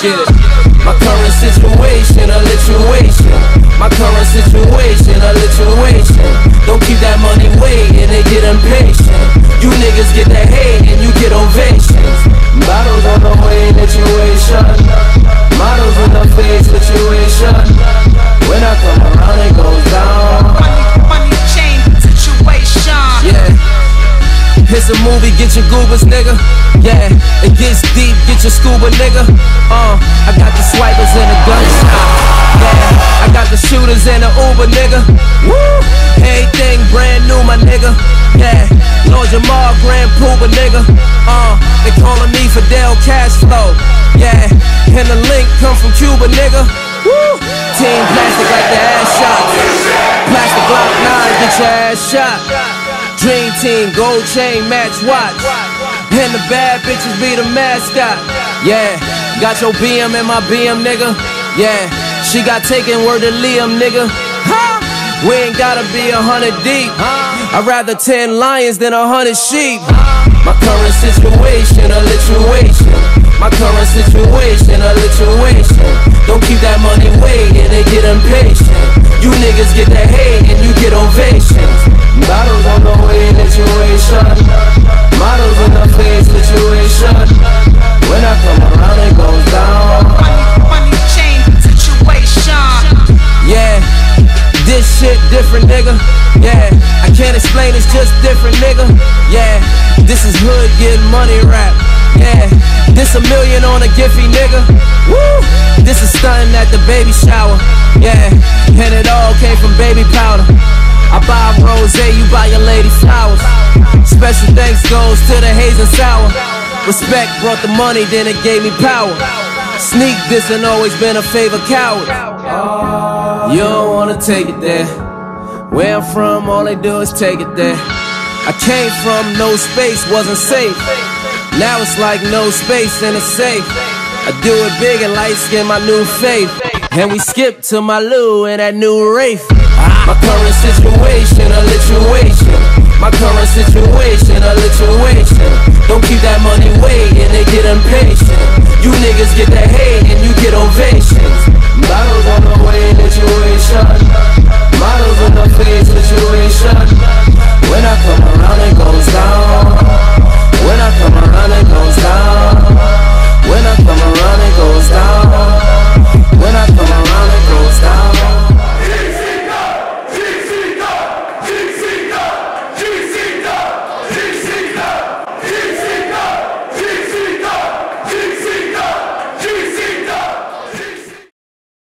shit. My current situation, a lituation. My current situation, a lituation. Don't keep that money waiting, they get impatient. You niggas get that hate and you get ovations. Bottles on the way, lituation. Models in the face, lituation. When I come around, it goes down. Money chain situation. Yeah. It's a movie, get your goobers, nigga. Yeah, it gets deep, get your scuba, nigga. I got the swipers and the guns. Yeah, I got the shooters and the Uber, nigga. Woo, everything brand new, my nigga. Yeah, Lord Jamal, Grand Pooba, nigga. They calling me Fidel Castro. Yeah, and the link come from Cuba, nigga. Woo, team plastic like the ass shot. Plastic Glock 9, get your ass shot. Dream team, gold chain, match watch. And the bad bitches be the mascot. Yeah, got your BM and my BM, nigga. Yeah, she got taken, word to Liam, nigga. We ain't gotta be 100 deep. I'd rather 10 lions than 100 sheep. My current situation, a lituation. My current situation, a lituation. Don't keep that money waiting, they get impatient. You niggas get that hate and you get ovations. Bottles on the way, lituation. Models in the face, lituation. When I come around, it goes down. Money chain situation. Yeah, this shit different, nigga. Yeah, I can't explain, it's just different, nigga. Yeah, this is hood getting money rap. Yeah, this $1 million on a Giphy, nigga. Woo, this is stunning at the baby shower. Yeah, and it all came from baby powder. I buy rose, you buy your lady flowers. Special thanks goes to the haze and sour. Respect brought the money, then it gave me power. Sneak this and always been a favorite coward. You don't wanna take it there. Where I'm from, all they do is take it there. I came from no space, wasn't safe. Now it's like no space in a safe. I do it big and light skin, my new faith. And we skip to my Lou and that new Rafe. My current situation, a lituation. My current situation, a lituation. Don't keep that money waiting, they get impatient. You niggas get that hate and you get ovations. Bottles on the way, lituation.